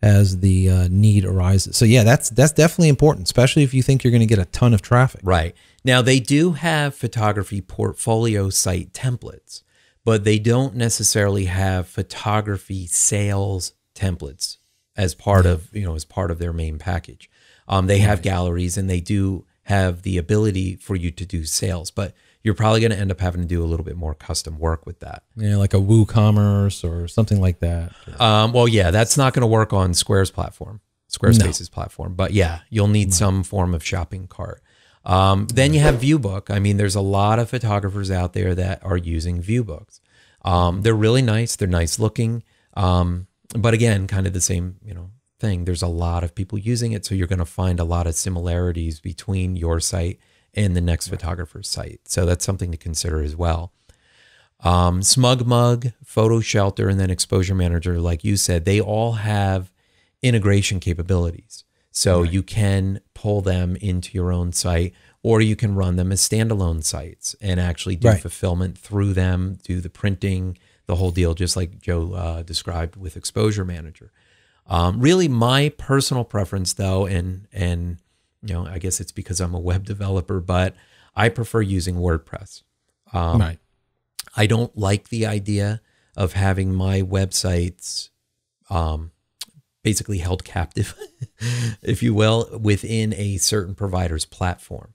as the uh, need arises. So yeah, that's that's definitely important, especially if you think you're going to get a ton of traffic. Right. Now they do have photography portfolio site templates, but they don't necessarily have photography sales templates as part yeah. of you know as part of their main package. Um, they right. have galleries and they do have the ability for you to do sales, but you're probably going to end up having to do a little bit more custom work with that. Yeah, like a WooCommerce or something like that. Um, well, yeah, that's not going to work on Square's platform, Squarespace's no. platform, but yeah, you'll need no. some form of shopping cart. Um, then you have Viewbook. I mean, there's a lot of photographers out there that are using Viewbooks. Um, they're really nice. They're nice looking. Um, but again, kind of the same, you know, thing. There's a lot of people using it. So you're going to find a lot of similarities between your site and the next right. photographer's site. So that's something to consider as well. Um, SmugMug, Photo Shelter, and then Exposure Manager, like you said, they all have integration capabilities. So right. you can pull them into your own site, or you can run them as standalone sites and actually do right. fulfillment through them, do the printing, the whole deal, just like Joe uh, described with Exposure Manager. Um, really my personal preference though, and, and, you know, I guess it's because I'm a web developer, but I prefer using WordPress. Um, right. I don't like the idea of having my websites, um, basically held captive, if you will, within a certain provider's platform.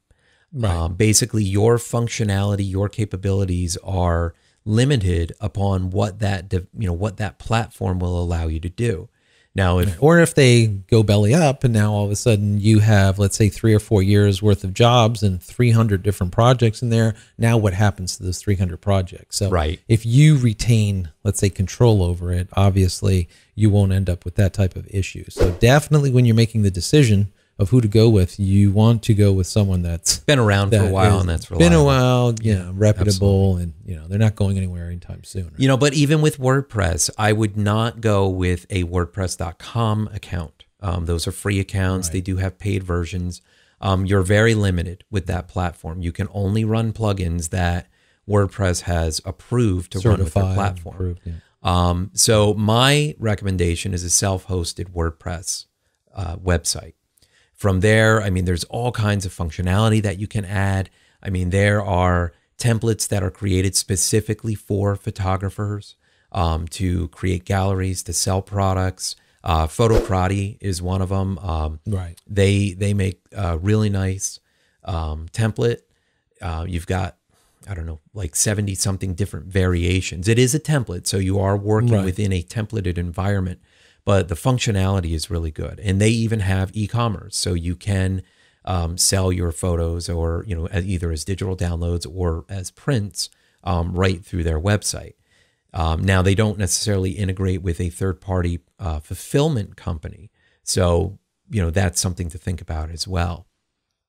Right. Um, basically your functionality, your capabilities are limited upon what that, you know, what that platform will allow you to do. Now, if, or if they go belly up and now all of a sudden you have, let's say, three or four years worth of jobs and three hundred different projects in there. Now what happens to those three hundred projects? So right. if you retain, let's say, control over it, obviously you won't end up with that type of issue. So definitely when you're making the decision of who to go with, you want to go with someone that's been around that for a while is, and that's reliable. Been a while, yeah, yeah reputable absolutely. And you know, they're not going anywhere anytime soon. Right? You know, but even with WordPress, I would not go with a WordPress dot com account. Um, those are free accounts. Right. They do have paid versions. Um, you're very limited with that platform. You can only run plugins that WordPress has approved to Certified run with their platform. Approved, yeah. Um, so my recommendation is a self-hosted WordPress uh, website. From there, I mean, there's all kinds of functionality that you can add. I mean, there are templates that are created specifically for photographers um, to create galleries, to sell products. Uh, Photocrati is one of them. Um, right. They they make a really nice um, template. Uh, you've got, I don't know, like seventy something different variations. It is a template, so you are working right. within a templated environment. But the functionality is really good. And they even have e-commerce. So you can um, sell your photos or, you know, either as digital downloads or as prints um, right through their website. Um, now, they don't necessarily integrate with a third-party uh, fulfillment company. So, you know, that's something to think about as well.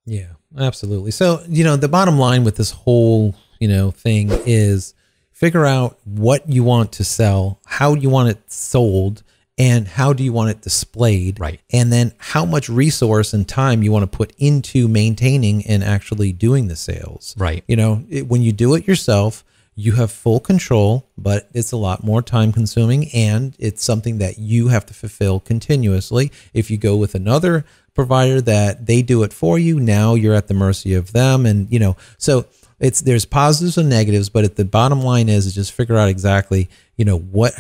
Yeah, absolutely. So, you know, the bottom line with this whole, you know, thing is figure out what you want to sell, how you want it sold, and how do you want it displayed? Right. And then how much resource and time you want to put into maintaining and actually doing the sales. Right. You know, it, when you do it yourself, you have full control, but it's a lot more time consuming and it's something that you have to fulfill continuously. If you go with another provider that they do it for you, now you're at the mercy of them. And, you know, so it's, there's positives and negatives, but at the bottom line is, is just figure out exactly, you know, what,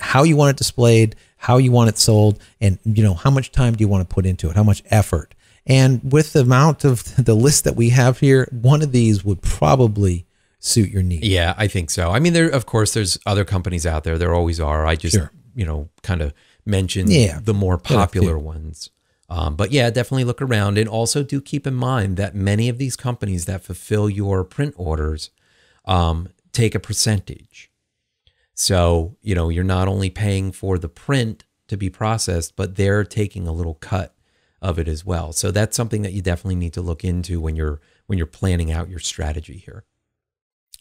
how you want it displayed, how you want it sold, and, you know, how much time do you want to put into it? How much effort? And with the amount of the list that we have here, one of these would probably suit your needs. Yeah, I think so. I mean, there, of course, there's other companies out there. There always are. I just, sure. you know, kind of mentioned yeah. the more popular ones. Um, but yeah, definitely look around. And also do keep in mind that many of these companies that fulfill your print orders um, take a percentage. So, you know, you're not only paying for the print to be processed, but they're taking a little cut of it as well. So that's something that you definitely need to look into when you're, when you're planning out your strategy here.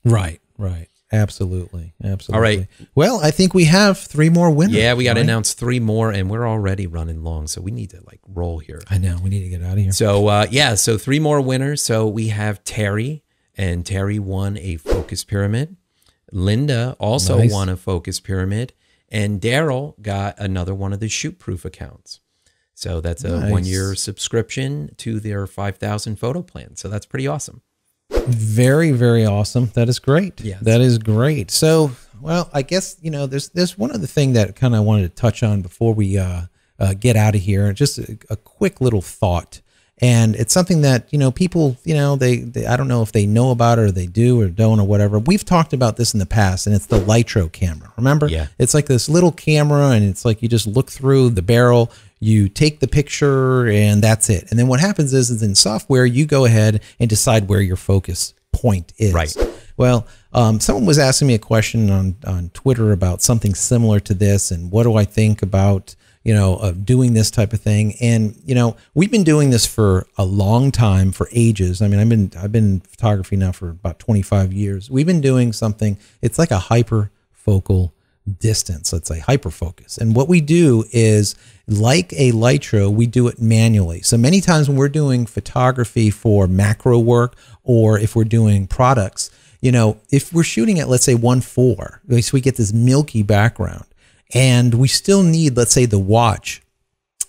Right, right. Absolutely. Absolutely. All right. Well, I think we have three more winners. Yeah, we got to right? announce three more, and we're already running long, so we need to like roll here. I know. We need to get out of here. So, uh, yeah, so three more winners. So we have Terry, and Terry won a Focus Pyramid. Linda also nice. won a Focus Pyramid, and Daryl got another one of the ShootProof accounts. So that's a nice. one-year subscription to their five thousand photo plan. So that's pretty awesome. Very, very awesome. That is great. Yeah, that is great. So, well, I guess, you know, there's, there's one other thing that kind of I wanted to touch on before we uh, uh, get out of here. Just a, a quick little thought. And it's something that, you know, people, you know, they, they, I don't know if they know about it or they do or don't or whatever. We've talked about this in the past, and it's the Lytro camera. Remember? Yeah. It's like this little camera, and it's like you just look through the barrel, you take the picture, and that's it. And then what happens is, is in software, you go ahead and decide where your focus point is. Right. Well, um, someone was asking me a question on, on Twitter about something similar to this, and what do I think about, you know, of doing this type of thing. And, you know, we've been doing this for a long time, for ages. I mean, I've been, I've been in photography now for about twenty-five years. We've been doing something, it's like a hyperfocal distance. Let's say hyperfocus. And what we do is, like a Lytro, we do it manually. So many times when we're doing photography for macro work, or if we're doing products, you know, if we're shooting at, let's say one four, at least we get this milky background. And we still need, let's say, the watch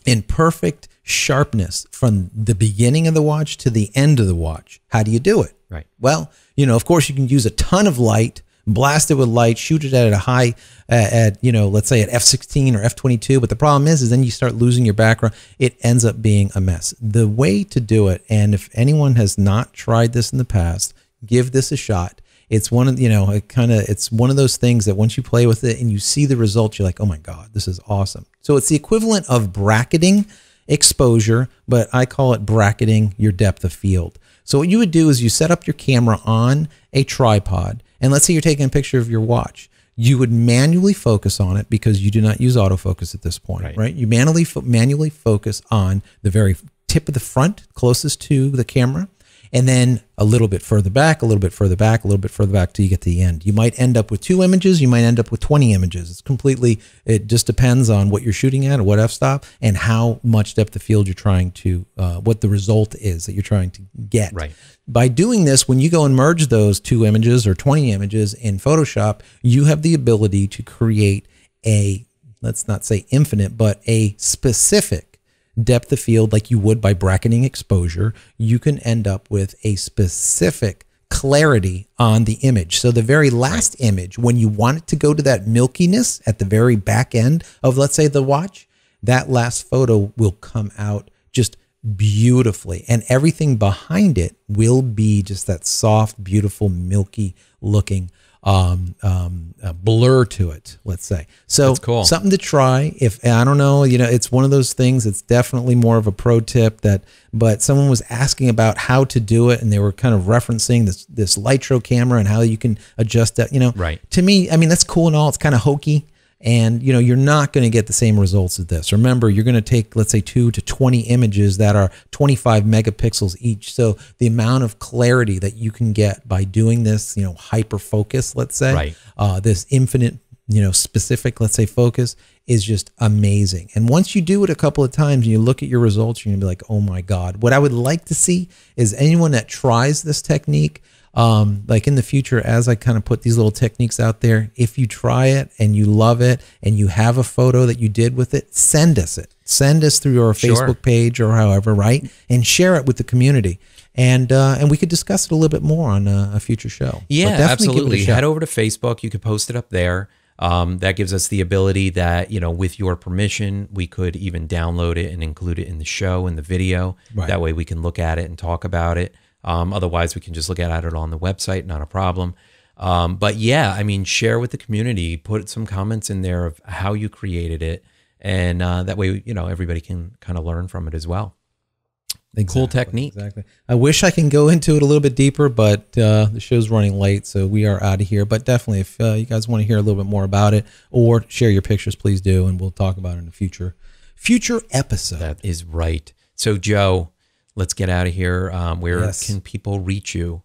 in perfect sharpness from the beginning of the watch to the end of the watch. How do you do it? Right. Well, you know, of course, you can use a ton of light, blast it with light, shoot it at a high, uh, at, you know, let's say at F sixteen or F twenty-two. But the problem is, is then you start losing your background. It ends up being a mess. The way to do it, and if anyone has not tried this in the past, give this a shot. It's one of, you know, it kind of, it's one of those things that once you play with it and you see the results, you're like, oh my God, this is awesome. So it's the equivalent of bracketing exposure, but I call it bracketing your depth of field. So what you would do is you set up your camera on a tripod, and let's say you're taking a picture of your watch. You would manually focus on it, because you do not use autofocus at this point, right? right? You manually, manually focus on the very tip of the front closest to the camera. And then a little bit further back, a little bit further back, a little bit further back till you get to the end. You might end up with two images. You might end up with twenty images. It's completely, it just depends on what you're shooting at, or what f-stop, and how much depth of field you're trying to, uh, what the result is that you're trying to get. Right. By doing this, when you go and merge those two images or twenty images in Photoshop, you have the ability to create a, let's not say infinite, but a specific depth of field, like you would by bracketing exposure. You can end up with a specific clarity on the image. So the very last right. image, when you want it to go to that milkiness at the very back end of, let's say, the watch, that last photo will come out just beautifully, and everything behind it will be just that soft, beautiful, milky looking um, um, a blur to it, let's say. So cool. Something to try. If, I don't know, you know, it's one of those things. It's definitely more of a pro tip that, but someone was asking about how to do it, and they were kind of referencing this, this Lytro camera and how you can adjust that, you know, right. To me, I mean, that's cool and all. It's kind of hokey, and, you know, you're not going to get the same results as this. Remember, you're going to take, let's say, two to twenty images that are twenty-five megapixels each. So the amount of clarity that you can get by doing this, you know, hyper focus, let's say, right. uh, this infinite, you know, specific, let's say, focus is just amazing. And once you do it a couple of times and you look at your results, you're gonna be like, oh my God. What I would like to see is anyone that tries this technique, Um, like in the future, as I kind of put these little techniques out there, if you try it and you love it and you have a photo that you did with it, send us it. Send us through our sure. Facebook page or however, right? And share it with the community. And uh, and we could discuss it a little bit more on a, a future show. Yeah, absolutely. Head over to Facebook. You could post it up there. Um, that gives us the ability that, you know, with your permission, we could even download it and include it in the show and the video. Right. That way we can look at it and talk about it. Um, otherwise, we can just look at it on the website, not a problem. Um, but yeah, I mean, share with the community, put some comments in there of how you created it. And uh, that way, you know, everybody can kind of learn from it as well. Exactly, cool technique. Exactly. I wish I can go into it a little bit deeper, but uh, the show's running late, so we are out of here. But definitely, if uh, you guys want to hear a little bit more about it or share your pictures, please do, and we'll talk about it in a future future episode. That is right. So, Joe, let's get out of here. Um, where yes. can people reach you?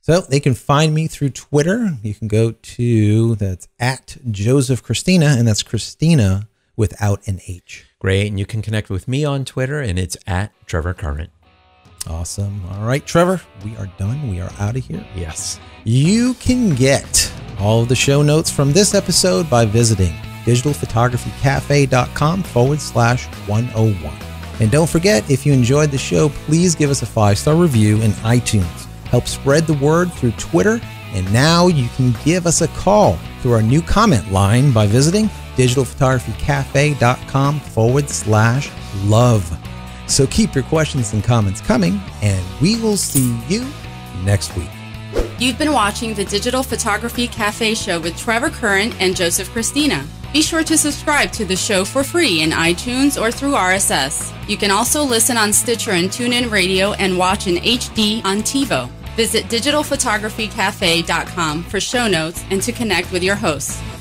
So they can find me through Twitter. You can go to, that's at Joseph Christina, and that's Christina without an H. Great. And you can connect with me on Twitter, and it's at Trevor Curran. Awesome. All right, Trevor, we are done. We are out of here. Yes. You can get all of the show notes from this episode by visiting digitalphotographycafe.com forward slash 101. And don't forget, if you enjoyed the show, please give us a five-star review in iTunes. Help spread the word through Twitter. And now you can give us a call through our new comment line by visiting digitalphotographycafe.com forward slash love. So keep your questions and comments coming, and we will see you next week. You've been watching the Digital Photography Cafe show with Trevor Curran and Joseph Christina. Be sure to subscribe to the show for free in iTunes or through R S S. You can also listen on Stitcher and TuneIn Radio and watch in H D on TiVo. Visit digital photography cafe dot com for show notes and to connect with your hosts.